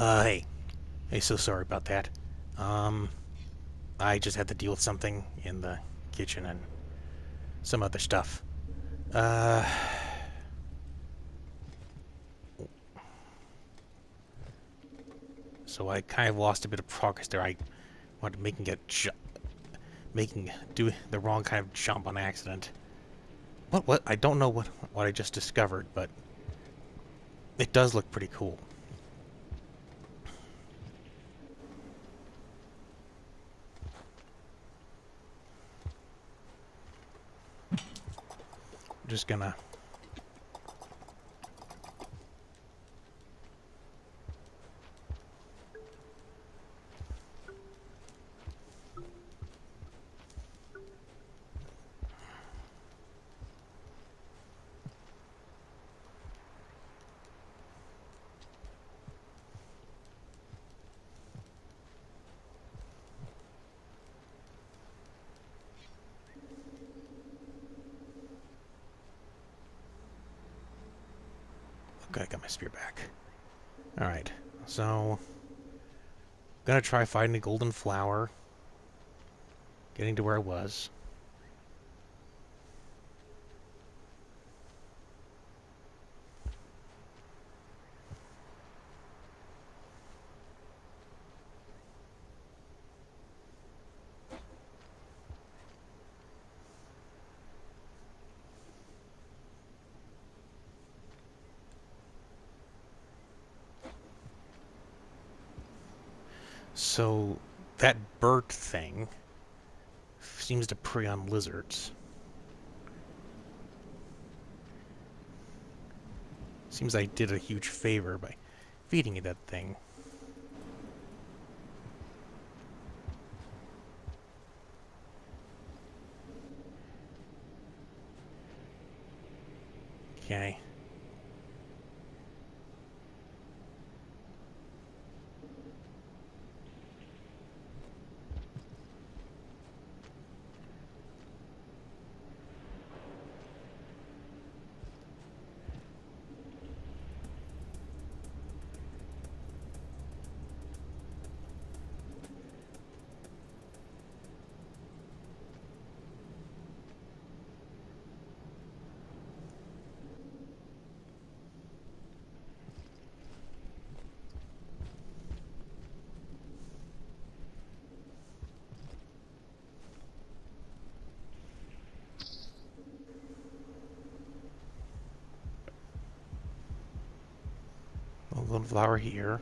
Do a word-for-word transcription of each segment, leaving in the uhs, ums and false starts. Uh, hey. Hey, so sorry about that. Um, I just had to deal with something in the kitchen and some other stuff. Uh... So I kind of lost a bit of progress there. I wanted to making a ju making do the wrong kind of jump on accident. What? What? I don't know what what I just discovered, but it does look pretty cool. I'm just gonna. Okay, I got my spear back. Alright, so I'm gonna try finding the golden flower. Getting to where I was. So, that bird thing seems to prey on lizards. Seems I did a huge favor by feeding you that thing. Okay. Golden flower here.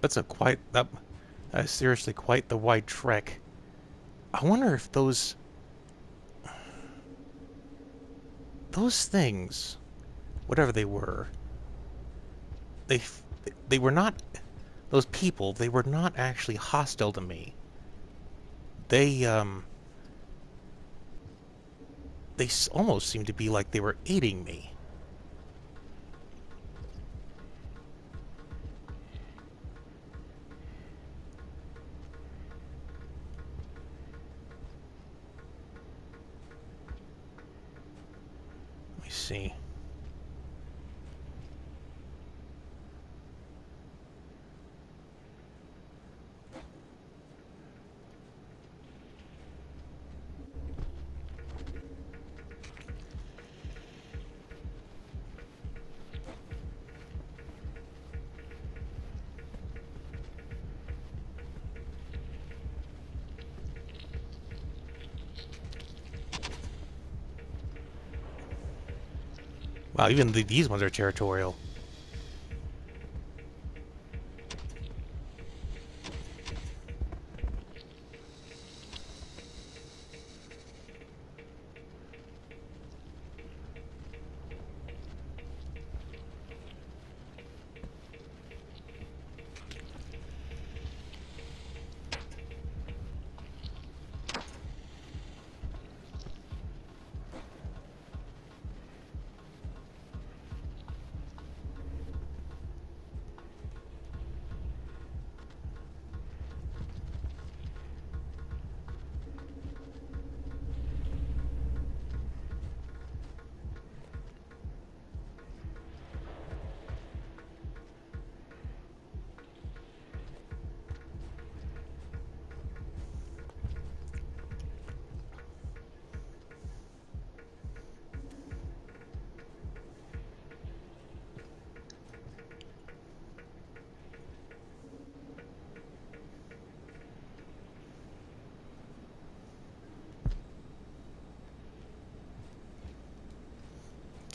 That's a quite that, that is seriously quite the wide trek. I wonder if those Those things, whatever they were, they they were not, those people, they were not actually hostile to me. They, um, they almost seemed to be like they were aiding me. See. Wow, even the, these ones are territorial.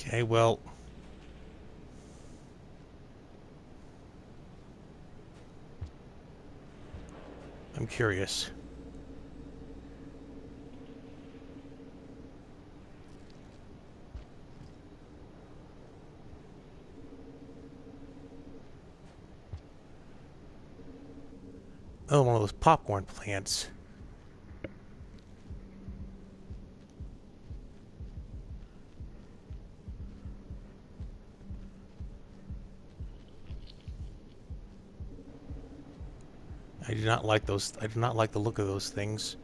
Okay, well... I'm curious. Oh, one of those popcorn plants. I do not like those. I do not like the look of those things.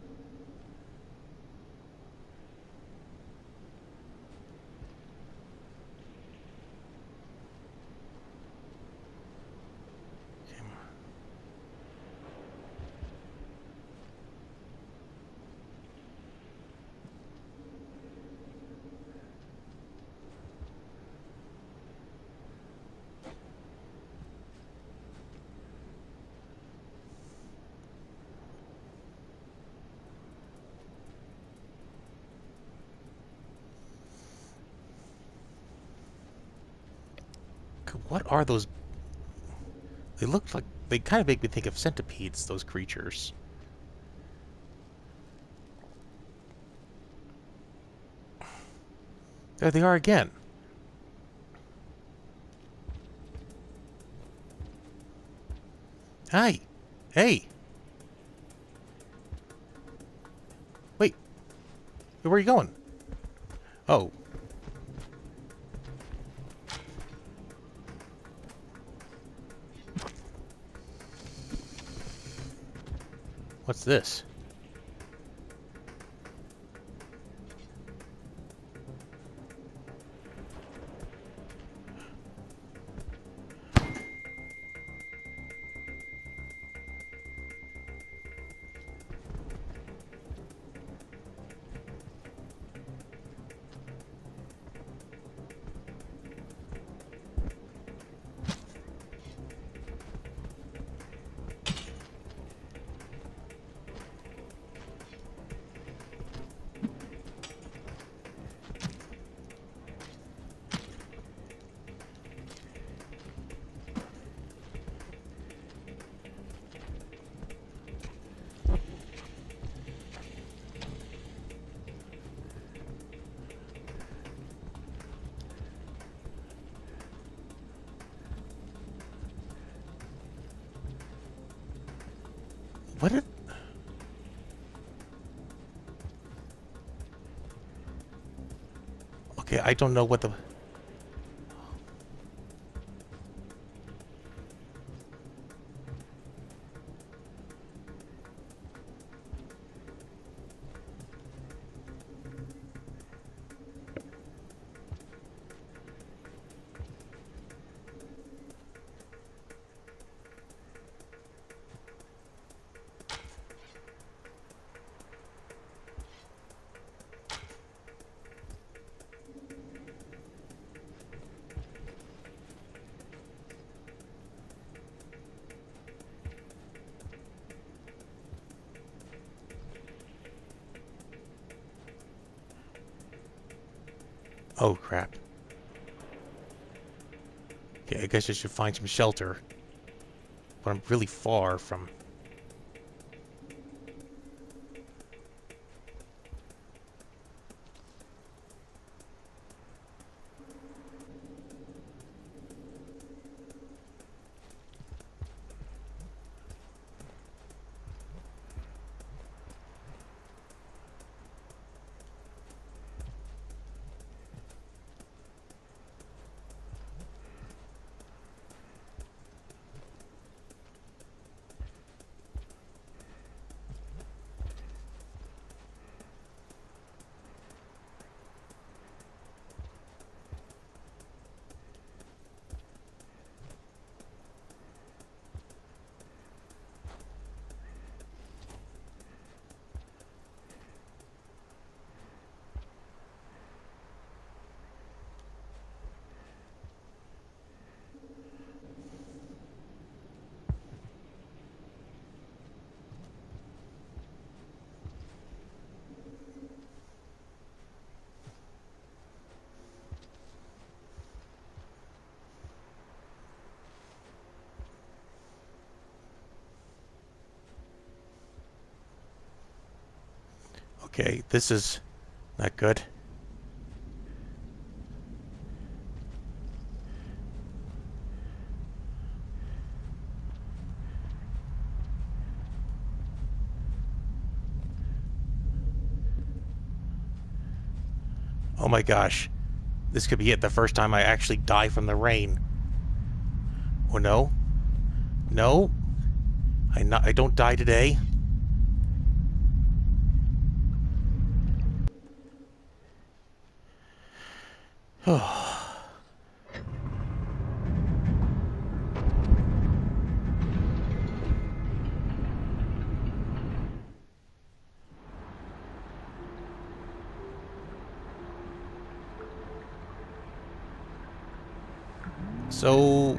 What are those? They look like... They kind of make me think of centipedes, those creatures. There they are again. Hi. Hey. Wait. Where are you going? Oh. What's this? What did... Okay, I don't know what the... Oh, crap. Okay, I guess I should find some shelter. But I'm really far from... Okay, this is not good. Oh my gosh, this could be it, the first time I actually die from the rain. Oh no, no, I, not, I don't die today. Oh. So...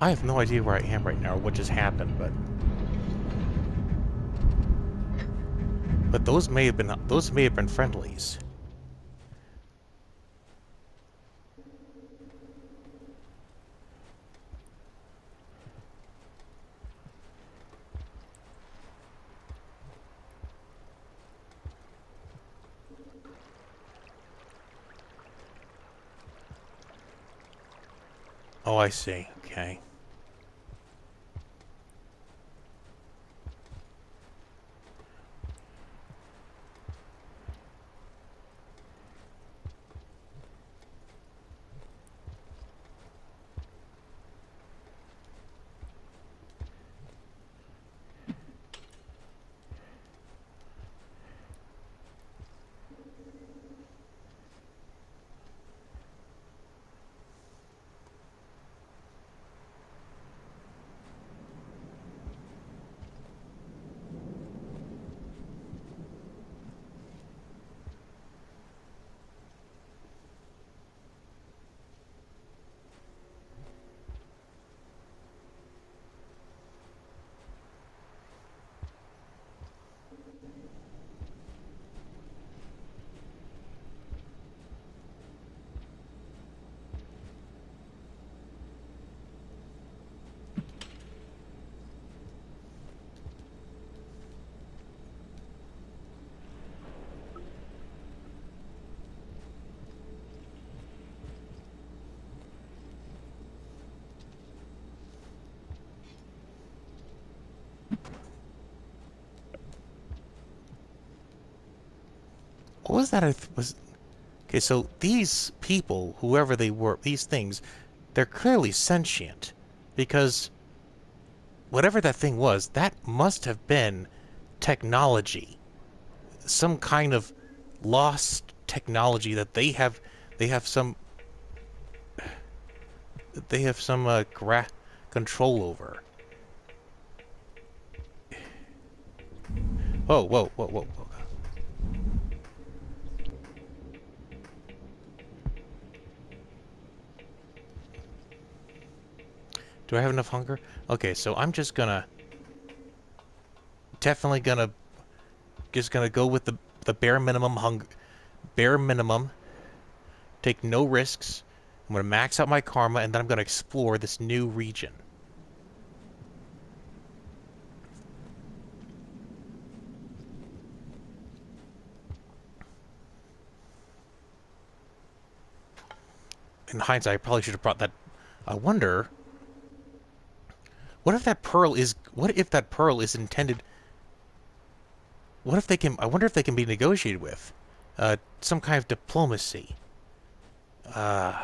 I have no idea where I am right now, what just happened, but... But those may have been, those may have been friendlies. Oh, I see. Okay. What was that? I th was okay. So these people, whoever they were, these things, they're clearly sentient, because whatever that thing was, that must have been technology, some kind of lost technology that they have. They have some. They have some uh, gra control over. Whoa! Whoa! Whoa! Whoa! Whoa. Do I have enough hunger? Okay, so I'm just gonna... Definitely gonna... Just gonna go with the, the bare minimum hunger... Bare minimum. Take no risks. I'm gonna max out my karma, and then I'm gonna explore this new region. In hindsight, I probably should have brought that... I wonder... What if that pearl is, what if that pearl is intended, what if they can, I wonder if they can be negotiated with, uh, some kind of diplomacy. Uh,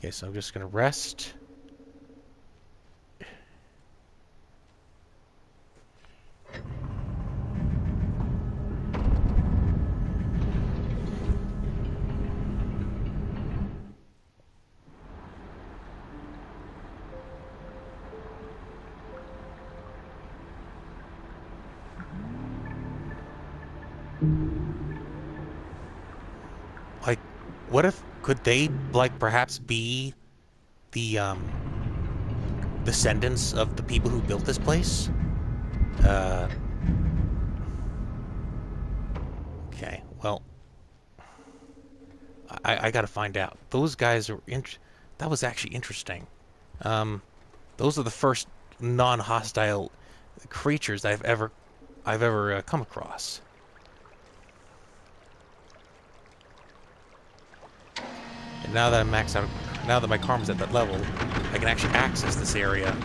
okay, so I'm just going to rest. What if, could they, like, perhaps be the, um, descendants of the people who built this place? Uh, okay, well, I, I gotta find out. Those guys are int- that was actually interesting. Um, those are the first non-hostile creatures I've ever, I've ever uh, come across. And now that I'm maxed out, now that my karma's at that level, I can actually access this area.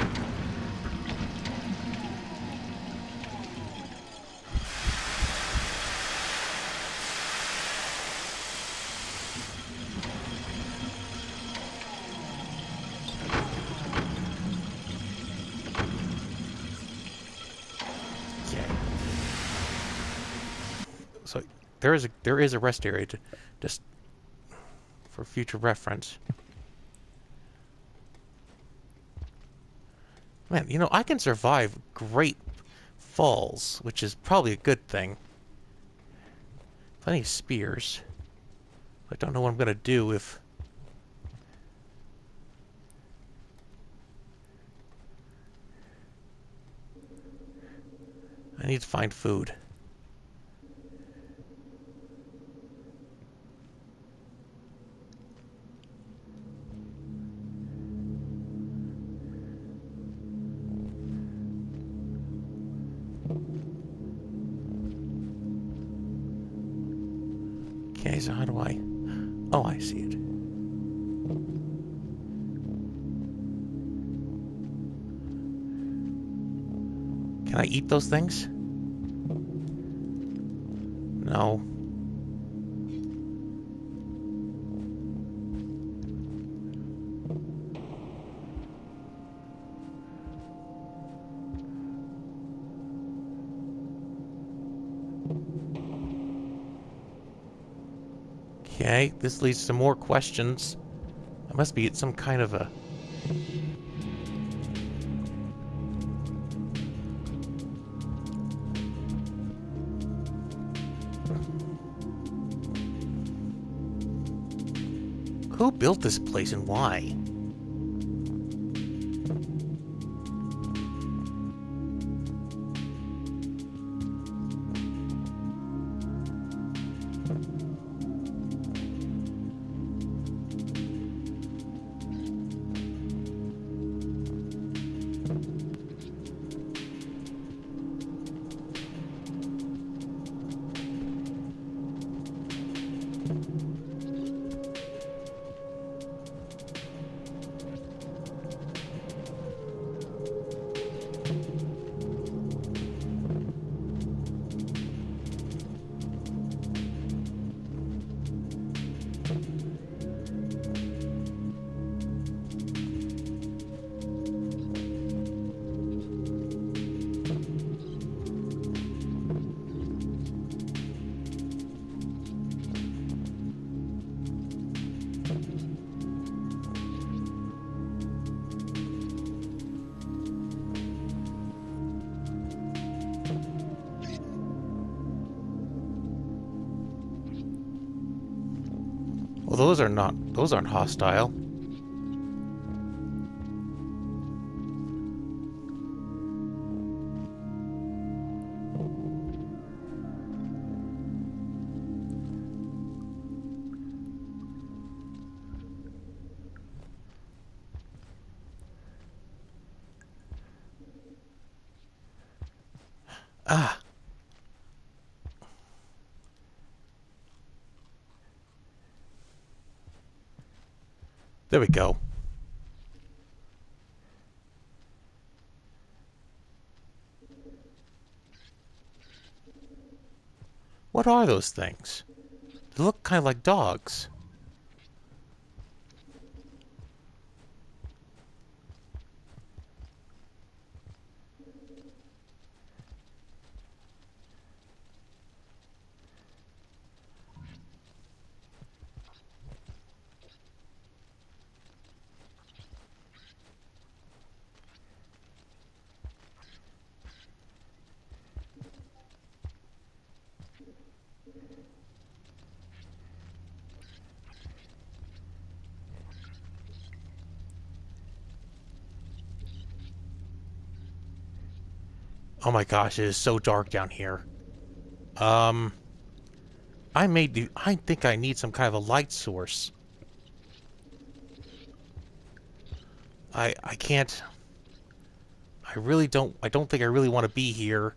There is a there is a rest area to just for future reference. Man, you know, I can survive great falls, which is probably a good thing. Plenty of spears. I don't know what I'm gonna do if I need to find food. Okay, so how do I... Oh, I see it. Can I eat those things? No. Okay, this leads to more questions. I must be at some kind of a... Who built this place and why? Well, those are not, those aren't hostile. Ah. There we go. What are those things? They look kind of like dogs. Oh my gosh, it is so dark down here. Um, I may do. I think I need some kind of a light source. I I can't. I really don't. I don't think I really want to be here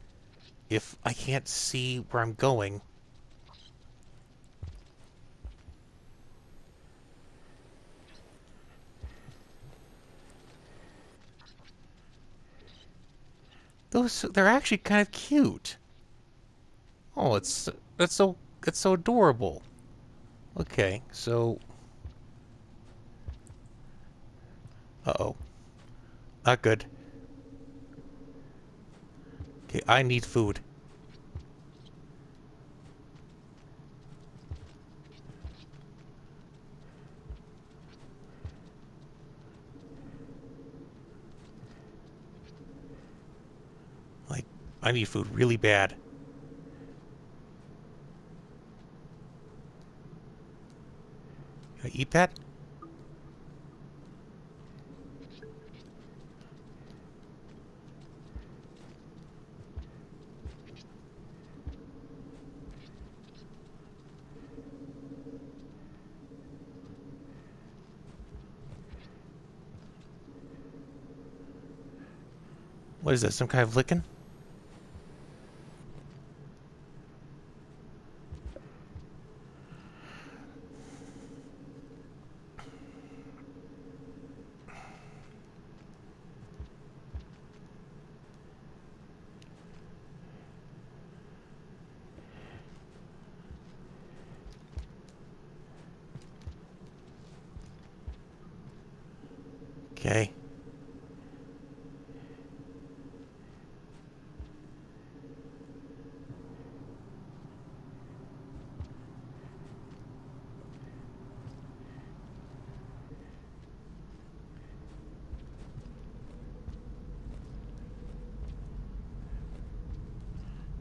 if I can't see where I'm going. Those, they're actually kind of cute. Oh, it's that's so that's so adorable. Okay, so uh-oh. Not good. Okay, I need food. Like, I need food really bad. Can I eat that? What is that, some kind of lichen? Okay.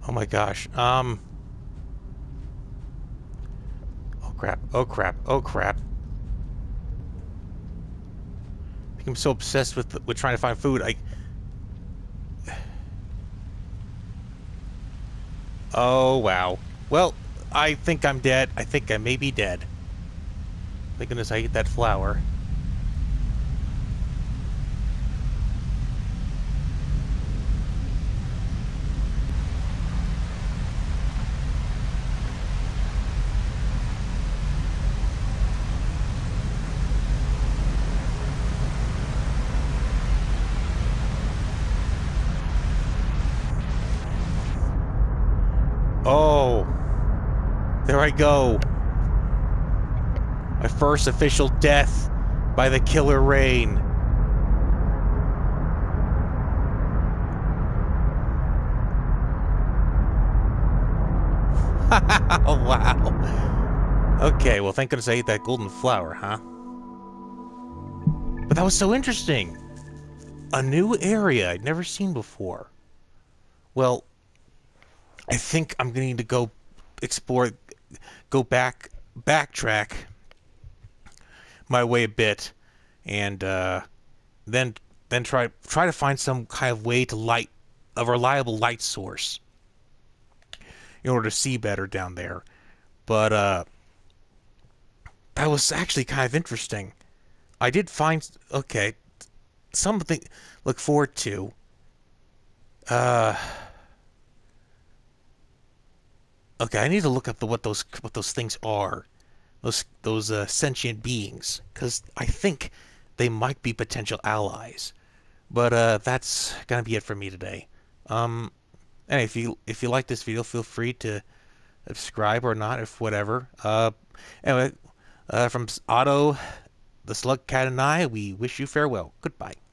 Oh my gosh, um... Oh crap, oh crap, oh crap. I think I'm so obsessed with, with trying to find food, I... Oh, wow. Well, I think I'm dead. I think I may be dead. Thank goodness I ate that flower. Oh, there I go. My first official death by the killer rain. Wow. Okay, well, thank goodness I ate that golden flower, huh? But that was so interesting. A new area I'd never seen before. Well, I think I'm going to need to go explore, go back, backtrack my way a bit, and uh, then then try try to find some kind of way to light, a reliable light source, in order to see better down there. But uh, that was actually kind of interesting. I did find, okay, something to look forward to. Uh... Okay, I need to look up the, what those what those things are, those those uh, sentient beings, because I think they might be potential allies. But uh, that's gonna be it for me today. Um, and anyway, if you if you like this video, feel free to subscribe or not, if whatever. Uh, anyway, uh, from Otto, the Slugcat, and I, we wish you farewell. Goodbye.